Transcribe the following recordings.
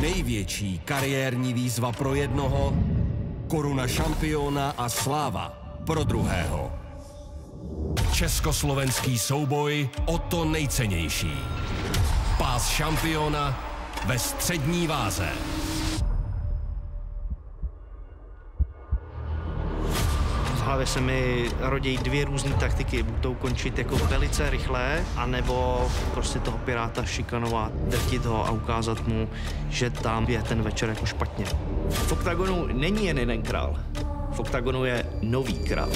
Největší kariérní výzva pro jednoho, koruna šampiona a sláva pro druhého. Československý souboj o to nejcennější. Pás šampiona ve střední váze. V hlavě se mi rodějí dvě různé taktiky. Budou končit jako velice rychle, anebo prostě toho piráta šikanovat, drtit ho a ukázat mu, že tam je ten večer jako špatně. V Oktagonu není jen jeden král. V Oktagonu je nový král.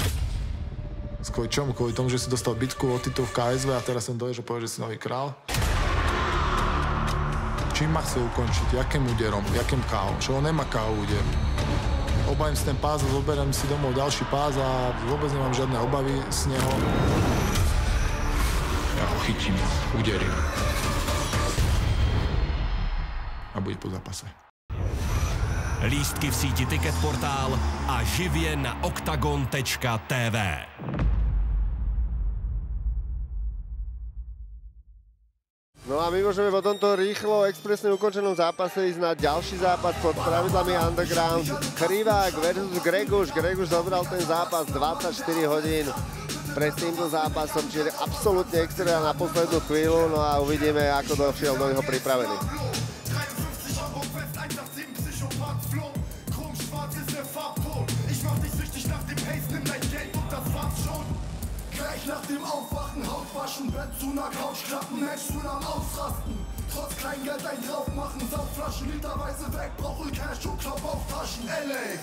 S Kojčom, kvůli tomu, že si dostal bitku o titul v KSV a teraz jsem dojel, že pověl, že jsi nový král. Čím má chce ukončit? Jakým úderom? Jakým KO? Čo on nemá KO úder? Obajím si ten pás a zoberiem si domov ďalší pás a vôbec nemám žiadne obavy z neho. Ja ho chytím, uderím a bude po zápase. Lístky v síti Ticketportál a živě na oktagon.tv. No a my môžeme po tomto rýchlo, expresne ukončenom zápase ísť na ďalší zápas pod pravidlami Underground. Krivák versus Greguš. Greguš zobral ten zápas 24 hodín pred týmto zápasom, čiže absolútne extra na poslednú chvíľu. No a uvidíme, ako došiel do neho pripravený. Gleich nach dem Aufwachen, Hautwaschen, Bett zu ner Couch klappen, Händschuhen am Ausrasten. Trotz Kleingeld ein Draufmachen, Saftflaschen literweise weg, brauche Cash und Klopf auf Taschen. Alex!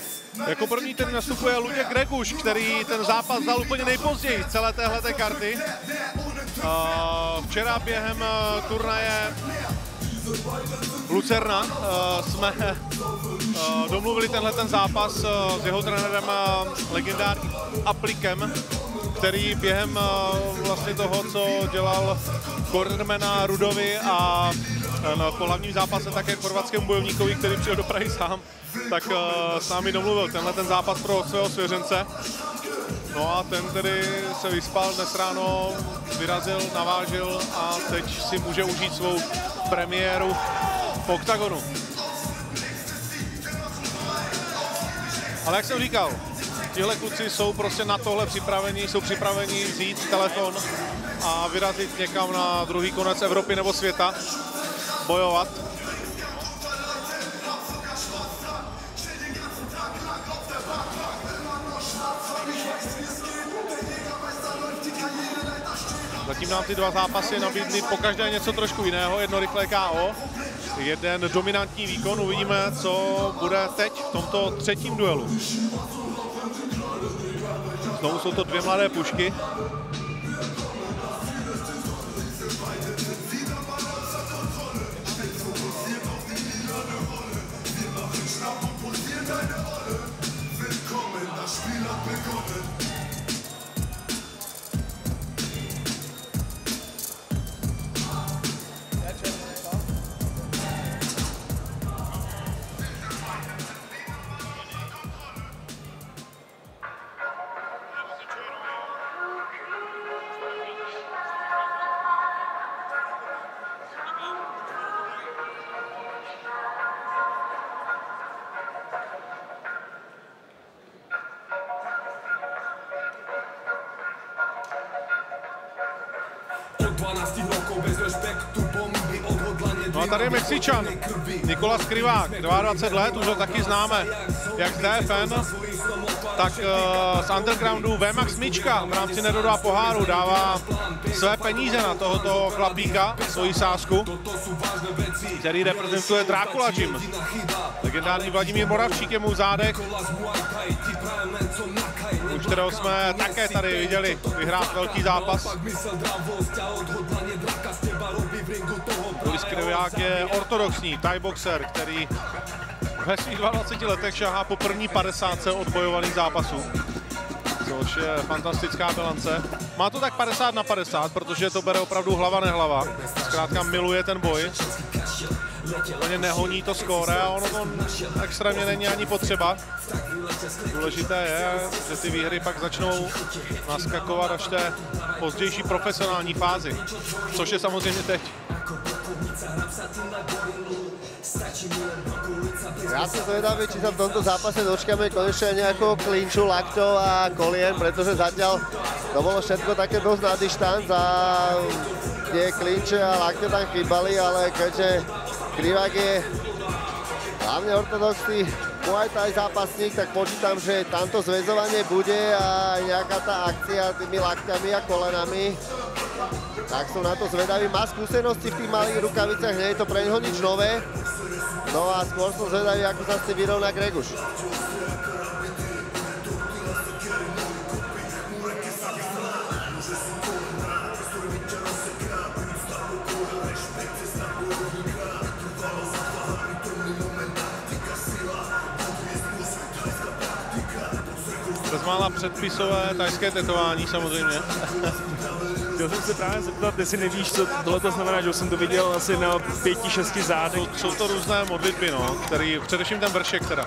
Jako první tedy nastupuje Luděk Greguš, který ten zápas dal úplně nejpozději z celé téhleté karty. Včera během turnaje Lucerna jsme domluvili tenhle zápas s jeho trenérem legendárním Aplikem, který během vlastně toho, co dělal cornermana Rudovi a po hlavním zápase také chorvatskému bojovníkovi, který přijel do Prahy sám, tak s námi domluvil tenhle zápas pro svého svěřence. No a ten tedy se vyspal dnes ráno, vyrazil, navážil a teď si může užít svou premiéru v Oktagonu. Ale jak jsem říkal, tihle kluci jsou prostě na tohle připravení, jsou připraveni vzít telefon a vyrazit někam na druhý konec Evropy nebo světa, bojovat. Zatím nám ty dva zápasy nabídly pokaždé něco trošku jiného, jedno rychlé KO, jeden dominantní výkon, uvidíme, co bude teď v tomto třetím duelu. Znovu jsou to dvě mladé pušky. No a tady je Mexičan, Nikolas Krivák, 22 let, už ho taky známe, jak z DFN, tak z Undergroundu Vemax Myčka v rámci Nedodá poháru dává své peníze na tohoto chlapíka, svoji sázku, který reprezentuje Drácula Gym. Legendární Vladimír Moravčík je mu v zádech, už kterého jsme také tady viděli vyhrát velký zápas. Krivák je ortodoxní thaiboxer, který ve svých 22 letech šahá po první 50 odbojovaných zápasů, což je fantastická bilance. Má to tak 50 na 50, protože to bere opravdu hlava nehlava. Zkrátka miluje ten boj. Úplně nehoní to skóre a ono to extrémně není ani potřeba. Důležité je, že ty výhry pak začnou naskakovat až té pozdější profesionální fázi, což je samozřejmě teď. Ja som zvedavý, či sa v tomto zápase dočkáme konečne nejakého klinču, laktov a kolien, pretože zatiaľ to bolo všetko také dosť na dištanc a tie klinče a lakte tam chýbali, ale keďže Krivák je hlavne ortodoxný Muay Thai zápasník, tak počítam, že tamto zväzovanie bude a nejaká tá akcia tými lakťami a kolenami. Tak som na to zvedavý. Má skúsenosti v tých malých rukavicách, nie je to pre neho nič nové. No a skôr som zvedavý, ako sa s tým vyrovná Greguš. Bezmála předpisové tajské tetování samozřejmě. Chtěl jsem se právě zeptat, jestli nevíš, co tohle znamená, že jsem to viděl asi na 5-6 zádech. Jsou to různé modlitby, no, který, především ten vršek teda.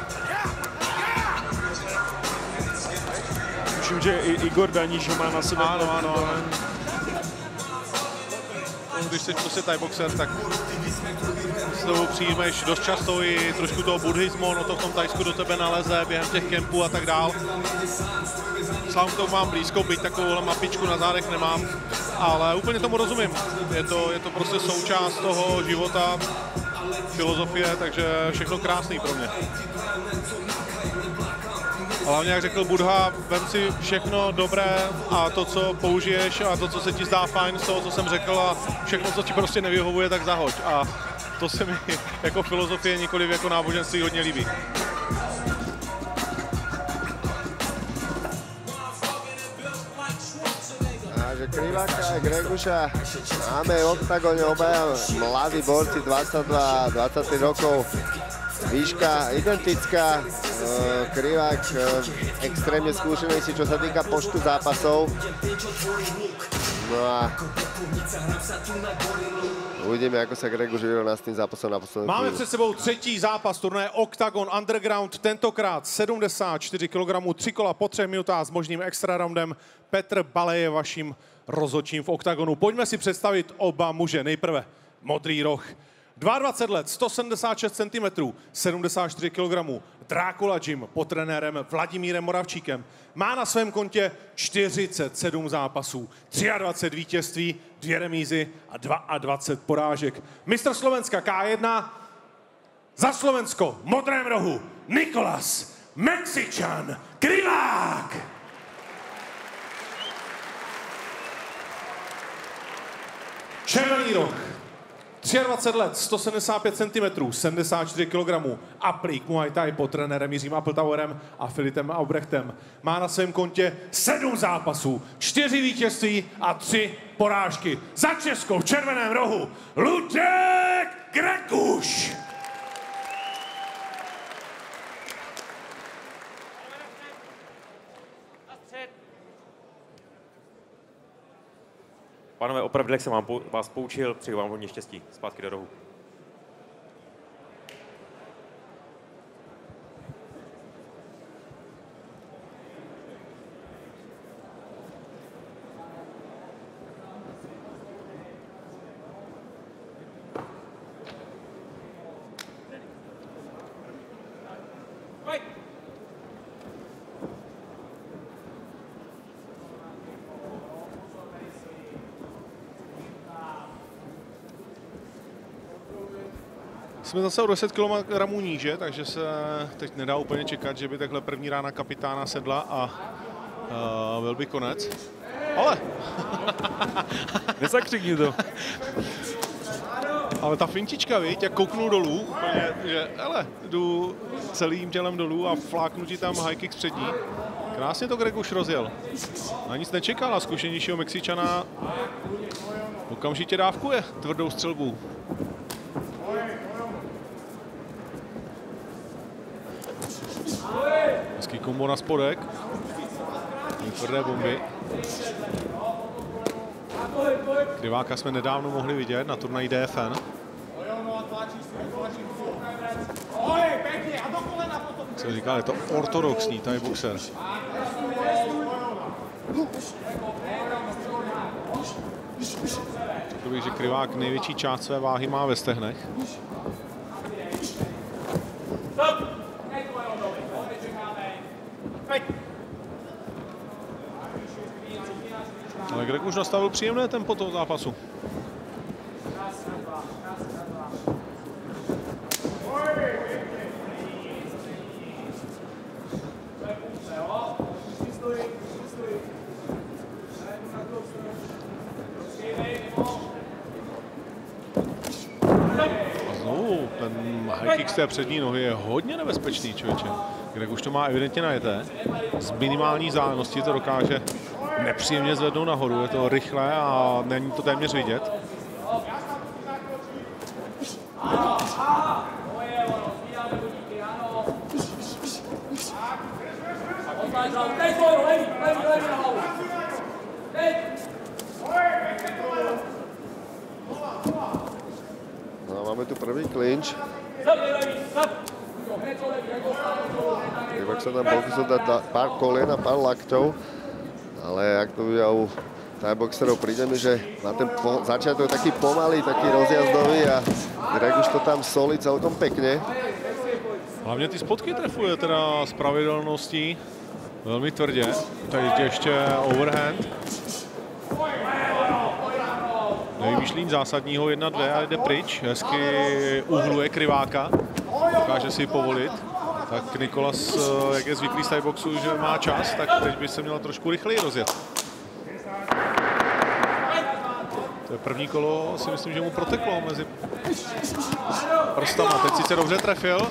Tuším, že i Igor Daníš ho má na sebe. Ano, ano, ano. Když jsi prostě thaiboxer, tak s tebou přijímeš dost často i trošku toho buddhismu, ono to v tom Tajsku do tebe naleze během těch kempů a tak dál. Sám k tomu mám blízko, byť takovou mapičku na zádech nemám, ale úplně tomu rozumím. Je to prostě součást toho života, filozofie, takže všechno krásný pro mě. Hlavně, jak řekl Buddha, vem si všechno dobré a to, co použiješ a to, co se ti zdá fajn z toho, co jsem řekl a všechno, co ti prostě nevyhovuje, tak zahoď. A to se mi jako filozofie, nikoliv jako náboženství hodně líbí. Takže Kriváka a Greguša máme v Oktagone obaja mladí borci, 22-23 rokov. Výška identická, Krivák extrémne skúšenejší, čo sa týka počtu zápasov. No a uvidíme, ako sa Greguš vyrovná s tým zápasom na poslednú. Máme před sebou třetí zápas turnaje Oktagon Underground, tentokrát 74 kg, 3 kola po 3 minutách s možným extra roundem. Petr Bale je vaším rozhodčím v Oktagonu. Pojďme si představit oba muže. Nejprve modrý roh. 22 let, 176 cm, 74 kg, Drácula Gym pod trenérem Vladimírem Moravčíkem. Má na svém kontě 47 zápasů, 23 vítězství, 2 remízy a 22 porážek. Mistr Slovenska K1, za Slovensko, v modrém rohu, Nikolas Mexičan Krivák. Červený roh. 23 let, 175 cm, 74 kg, aplík Muay Thai pod trenérem Jiřím Apple Towerem a Filipem Aubrechtem. Má na svém kontě 7 zápasů, 4 vítězství a 3 porážky. Za Česko v červeném rohu Luděk Greguš. Pánové, opravdu, jak jsem vás poučil, přeju vám hodně štěstí. Zpátky do rohu. Jsme zase o 10 kg níže, takže se teď nedá úplně čekat, že by takhle první rána kapitána sedla a byl by konec. Ale! Nezakřikni to. Ale ta fintička, viď, jak kouknu dolů, úplně, že hele, jdu celým tělem dolů a fláknu ti tam high kick přední. Krásně to Greguš rozjel. Na nic nečekal a zkušenějšího Mexičana okamžitě dávkuje tvrdou střelbu. Hezký kombo na spodek. Tvrdé bomby. Kriváka jsme nedávno mohli vidět na turnaji DFN. Jak jsem říkal, je to ortodoxní thai boxer. Řekl bych, že Krivák největší část své váhy má ve stehnech. Greguš nastavil příjemné tempo toho zápasu. Té přední nohy je hodně nebezpečný, člověče. Greguš to má evidentně najeté. Z minimální zájemnosti to dokáže nepříjemně zvednout nahoru. Je to rychlé a není to téměř vidět. No, máme tu první klinč. Krivák sa tam pokusil dať pár kolien a pár laktov, ale ak to vidia u thai-boxerov, príde mi, že na ten začiatok je taký pomalý, taký rozjazdový a Greguš to tam solí celkom pekne. Hlavne ty spodky trefuje teda s pravidelností veľmi tvrdě. Tady je ešte overhand. Nevymýšlí zásadního 1-2 a jde pryč. Hezky uhluje Kriváka. Dokáže si povolit. Tak Nikolas, jak je zvyklý z thai-boxu, že má čas, tak teď by se měl trošku rychleji rozjet. To je první kolo, si myslím, že mu proteklo mezi prstama. Teď sice dobře trefil.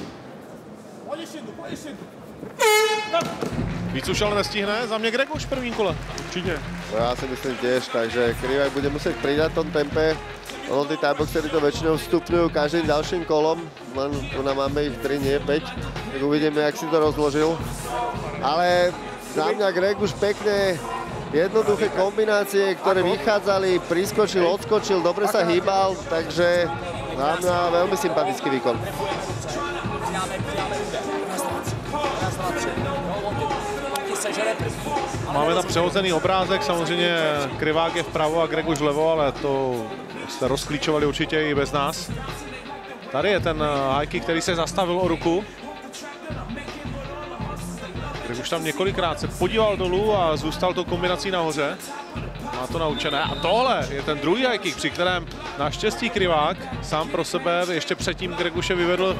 Víc už ale nestihne, za mě Greguš v prvním kole. Určitě. No já si myslím těž, takže Krivák bude muset přidat tom tempe. Ono ty thai-boxery to většinou vstupňují každým dalším kolom. Tu nám máme jich 3, nie 5. Tak uvidíme, jak si to rozložil. Ale za mě Greguš pekne jednoduché kombinácie, které vychádzali, priskočil, odskočil, dobře se hýbal, takže za mě velmi sympatický výkon. Máme tam přehozený obrázek, samozřejmě Krivák je vpravo a Greguš vlevo, ale to jste rozklíčovali určitě i bez nás. Tady je ten hajky, který se zastavil o ruku. Greguš tam několikrát se podíval dolů a zůstal to kombinací nahoře. Má to naučené a tohle je ten druhý hajky, při kterém naštěstí Krivák sám pro sebe ještě předtím Greguše vyvedl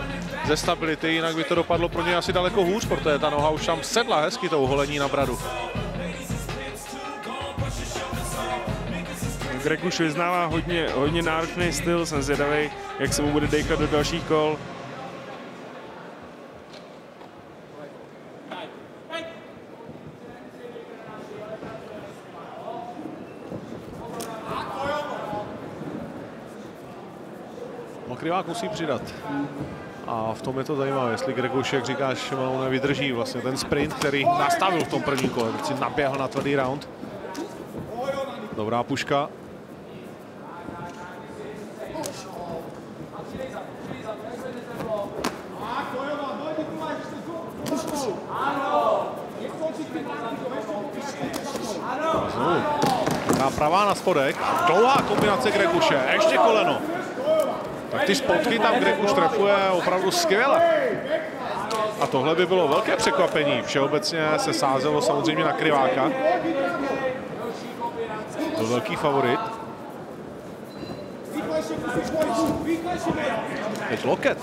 ze stability, jinak by to dopadlo pro něj asi daleko hůř, protože ta noha už tam sedla hezky to uholení na bradu. Greguš vyznává hodně náročný styl, jsem zvědavý, jak se mu bude dejkat do dalších kol. Krivák musí přidat. A v tom je to zajímavé, jestli Greguš, jak říkáš, nevydrží vlastně ten sprint, který nastavil v tom prvním kole, si naběhl na tvrdý round. Dobrá puška. Ta pravá na spodek, dlouhá kombinace Greguše, ještě koleno. Tak ty spotky tam Greguš trefuje opravdu skvěle. A tohle by bylo velké překvapení. Všeobecně se sázelo samozřejmě na Kriváka. To je velký favorit. Teď loket.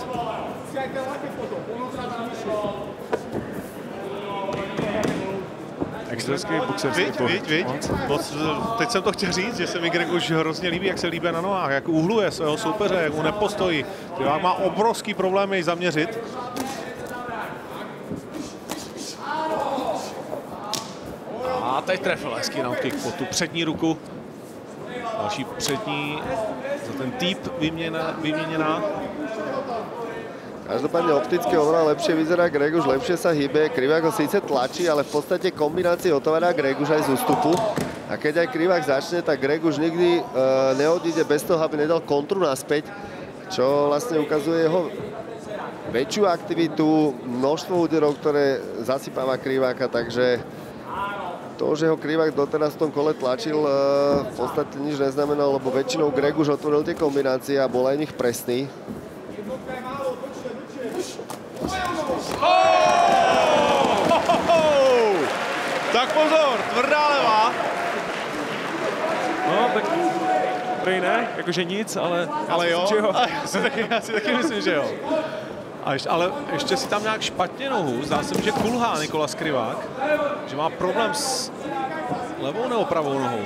Teď jsem to chtěl říct, že se mi Greguš hrozně líbí, jak se líbí na nohách, jak uhluje svého soupeře, jak mu nepostojí. Krivák má obrovský problém jej zaměřit. A teď trefil hezký roundkick pod tu přední ruku. Další přední za ten typ vyměněná. Každopádne opticky oveľa lepšie vyzerá Greguš, lepšie sa hýbe. Krivák ho síce tlačí, ale v podstate kombinácii otovára Greguš aj z ústupu. A keď aj Krivák začne, tak Greguš nikdy neodíde bez toho, aby nedal kontru naspäť, čo vlastne ukazuje jeho väčšiu aktivitu, množstvo úderov, ktoré zasypáva Kriváka, takže to, že ho Krivák doteraz v tom kole tlačil, v podstate nič neznamenalo, lebo väčšinou Greguš otvoril tie kombinácie a bol aj nich presný. Tak pozor, tvrdá levá. dobrý, ne? Jakože nic, ale jo. Já si taky myslím, že jo. Ale ještě si tam nějak špatně nohu. Zdá se mi, že kulhá Nikolas Krivák, že má problém s levou nebo pravou nohou.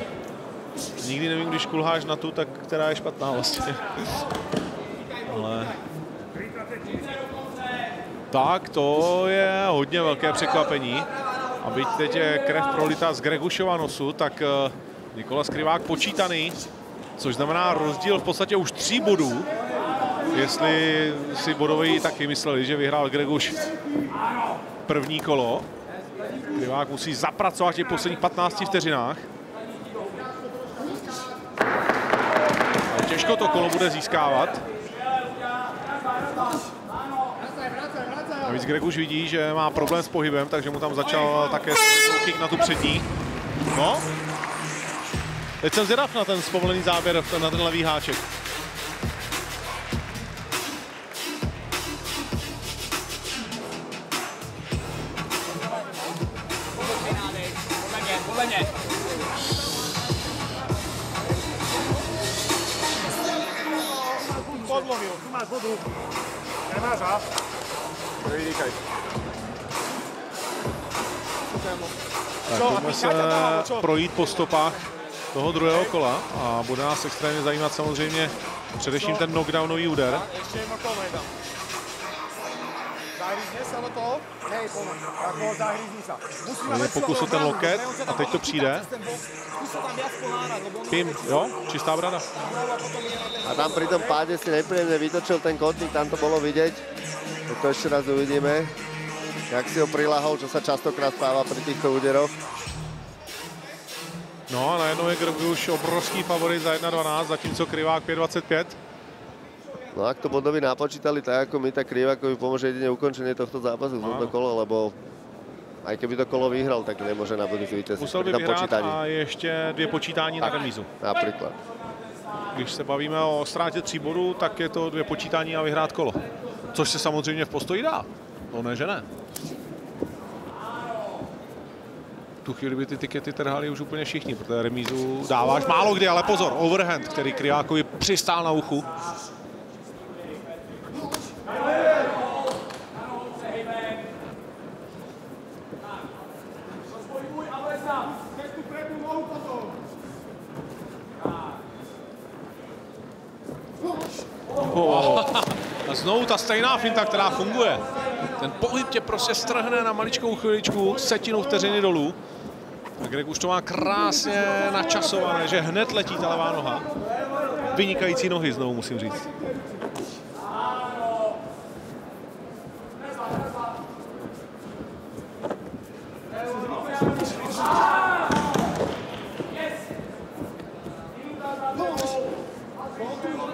Nikdy nevím, když kulháš na tu, tak která je špatná vlastně. Ale... Tak to je hodně velké překvapení. A byť teď je krev prolitá z Gregušova nosu, tak Nikolas Krivák počítaný, což znamená rozdíl v podstatě už 3 bodů. Jestli si bodoví taky mysleli, že vyhrál Greguš první kolo. Krivák musí zapracovat těch posledních 15 vteřinách. A těžko to kolo bude získávat. A víc Greguš vidí, že má problém s pohybem, takže mu tam začal také kick na tu přední. No. Teď jsem zvědav na ten vzpomolený záběr, na ten levý háček. Podlovil, tu máš vodu, nemáš řád. Nevydýkaj. Tak se projít po stopách toho druhého kola a bude nás extrémně zajímat samozřejmě především ten knockdownový úder. Ještě jedno kolo je tam. Zahryzně se do toho? Nej, pomož. Tak toho zahryzní se. Pokusil ten loket a teď to přijde. Pím, jo? Čistá brada. A tam při tom páde si nepříjemně vytočil ten kotník, tam to bylo vidět. To ještě raz uvidíme, jak si ho prilahol, čo se častokrát stává při těchto úderoch. No a najednou je Greguš obrovský favorit za 1.12, zatímco Krivák 5.25. No ak to bodovi napočítali tak ako my, tak Krivákovi pomôže jedine ukončenie tohto zápasu v tomto kolo, lebo aj keby to kolo vyhral, tak nemôže na budúci vítězství. Musel by vyhrát a ještě 2 počítání tak, na remízu. Napríklad. Když se bavíme o ztrátě 3 bodů, tak je to 2 počítání a vyhrát kolo. Což se samozřejmě v postoji dá. No ne, že ne. Tu chvíli by ty tikety trhali už úplně všichni, protože remízu dáváš málo kdy, ale pozor, overhand, který Krivákovi přistál na uchu. A znovu ta stejná finta, která funguje. Ten pohyb tě prostě strhne na maličkou chviličku, setinu vteřiny dolů. A Greguš to má krásně načasované, že hned letí ta levá noha. Vynikající nohy, znovu musím říct.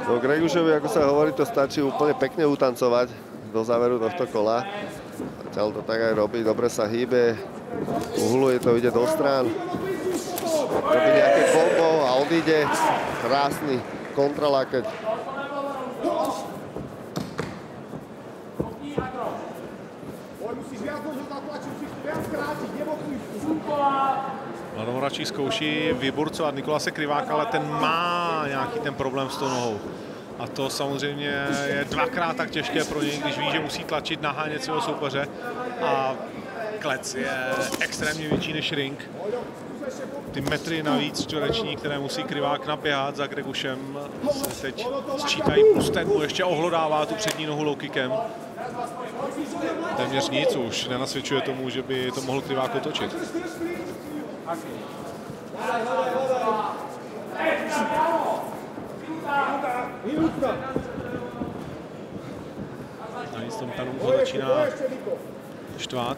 No Gregušovi, ako sa hovorí, to stačí úplne pekne utancovať do záveru tohto kola. Zatiaľ to tak aj robí, dobre sa hýbe, uhluje to, ide do strán. Robí nejaké kombo a odíde. Krásny kontralákeť. Vladimír Moravčík zkouší vyburcovat Nikolase Kriváka, ale ten má nějaký ten problém s tou nohou. A to samozřejmě je 2krát tak těžké pro něj, když ví, že musí tlačit, nahánět svého soupeře. A klec je extrémně větší než ring. Ty metry navíc čtvereční, které musí Krivák naběhat za Gregušem, se teď sčítají plustem, mu ještě ohlodává tu přední nohu low kickem. Téměř nic už nenasvědčuje tomu, že by to mohl Krivák otočit. Na nic tom Tanům ho začíná štvát.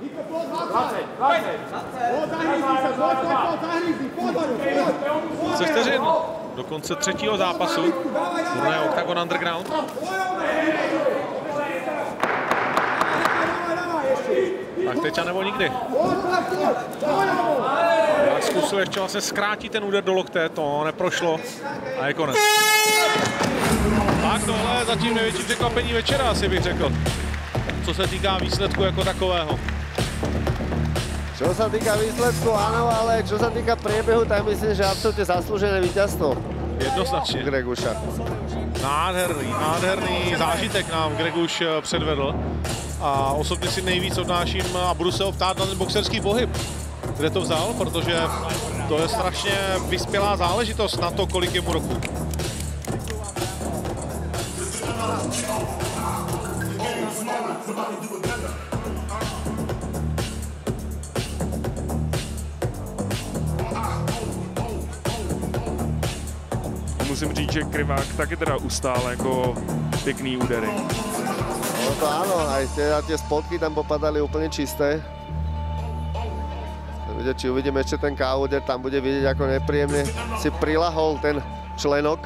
20. Chceš teřinu? do konce třetího zápasu turnaje Oktagon Underground. Tak teď a nebo nikdy. Já zkusil ještě vlastně zkrátit ten úder do lokte, to neprošlo a je konec. Tak tohle je zatím největší překvapení večera, asi bych řekl, co se týká výsledku jako takového. Čo sa týka výsledku, áno, ale čo sa týka priebehu, tak myslím, že absolútne zaslúžené víťazstvo. Jednoznačne. Greguša. Nádherný, nádherný zážitek nám Greguš předvedl. A osobně si nejvíc odnáším a budu se ho ptát na ten boxerský pohyb. Kde to vzal, protože to je strašně vyspělá záležitost na to, kolik je mu roku. Musím říct, že Krivák taky teda ustál jako pěkný údery. No to áno, aj tie spotky tam popadali úplne čisté. Či uvidíme ešte ten K-úder, tam bude vidieť, ako nepríjemne si prilahol ten členok.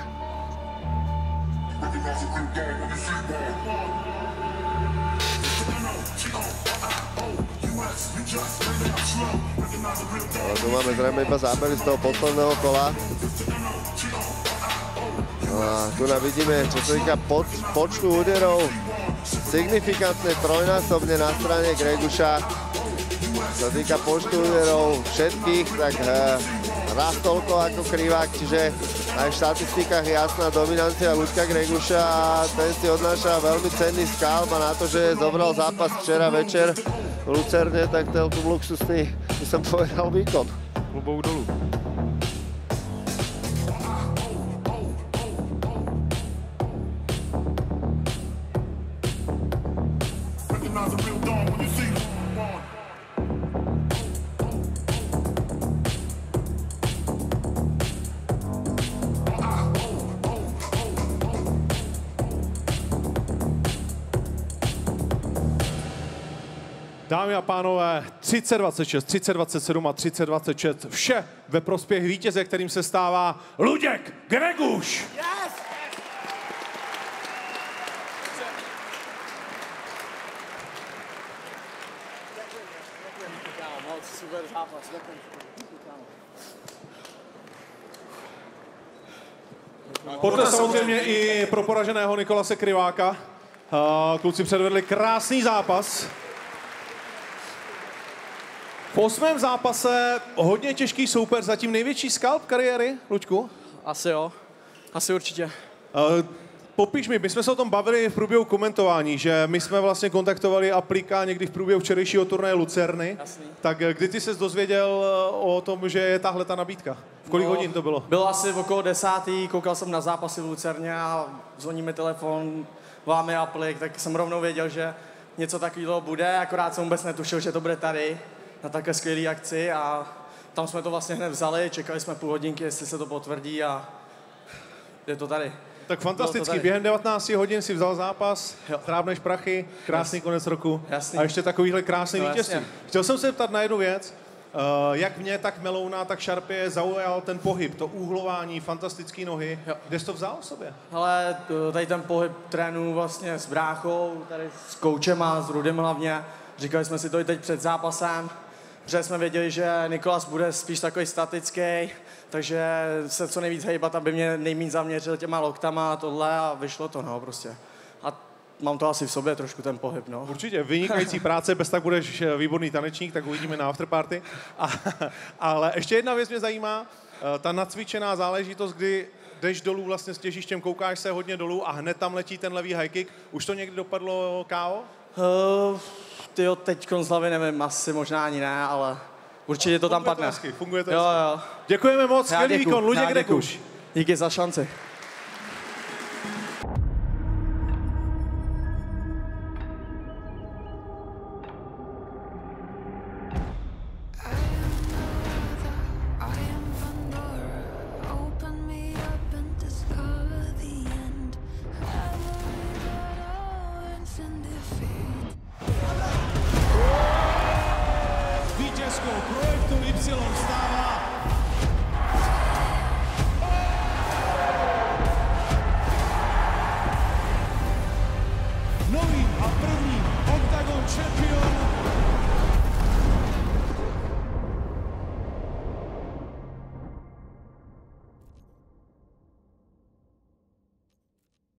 Ale tu máme zrejme iba zábery z toho posledného kola. A tu vidíme, čo sa týka počtu úderov, signifikantne trojnásobne na strane Greguša. Čo sa týka počtu úderov všetkých, tak raz toľko ako Krivák, čiže aj v štatistikách jasná dominancia Luďka Greguša a ten si odnáša veľmi cenný skalp a na to, že zobral zápas včera večer v Lucerne, tak celkom luxusný, by som povedal, výkon. Klobou dolu. Dámy a pánové, 30-26, 30-27 a 30-26, vše ve prospěch vítěze, kterým se stává Luděk Greguš. Yes! Poté samozřejmě i pro poraženého Nikolase Kriváka. Kluci předvedli krásný zápas. V 8. zápase hodně těžký soupeř, zatím největší skalp kariéry, Luďku? Asi jo, asi určitě. Popiš mi, my jsme se o tom bavili v průběhu komentování, že my jsme vlastně kontaktovali Aplíka někdy v průběhu včerejšího turnaje Lucerny. Jasný. Tak kdy ty ses dozvěděl o tom, že je tahle ta nabídka? V kolik hodin to bylo? Bylo asi okolo 10. Koukal jsem na zápasy v Lucerně a zvoní mi telefon, volá mi Aplík, tak jsem rovnou věděl, že něco takového bude, akorát jsem vůbec netušil, že to bude tady. Na takové skvělé akci a tam jsme to vlastně hned vzali, čekali jsme půl hodinky, jestli se to potvrdí a je to tady. Tak fantasticky, během 19 hodin si vzal zápas, trábneš prachy, krásný konec roku a ještě takovýhle krásný vítězství. Chtěl jsem se ptat na jednu věc, jak mě, tak Melouna, tak Šarpě zaujal ten pohyb, to úhlování, fantastické nohy. Kde jsi to vzal v sobě? Hele, tady ten pohyb trénu vlastně s bráchou, tady s koučem a s Rudem hlavně. Říkali jsme si to i teď před zápasem. Protože jsme věděli, že Nikolas bude spíš takový statický, takže se co nejvíc hejbat, aby mě nejméně zaměřil těma loktama a tohle a vyšlo to, no, prostě. A mám to asi v sobě trošku ten pohyb, no. Určitě, vynikající práce, bez tak budeš výborný tanečník, tak uvidíme na afterparty. Ale ještě jedna věc mě zajímá, ta nacvičená záležitost, kdy jdeš dolů vlastně s těžištěm, koukáš se hodně dolů a hned tam letí ten levý high kick. Už to někdy dopadlo KO? Tyjo, teďkon z hlavy nevím, asi možná ani ne, ale určitě to tam padne. Funguje to hezky. Děkujeme moc, skvělý výkon, Luděk Greguš. Díky za šanci. Projektu Y stává novým a prvním Oktagon šampión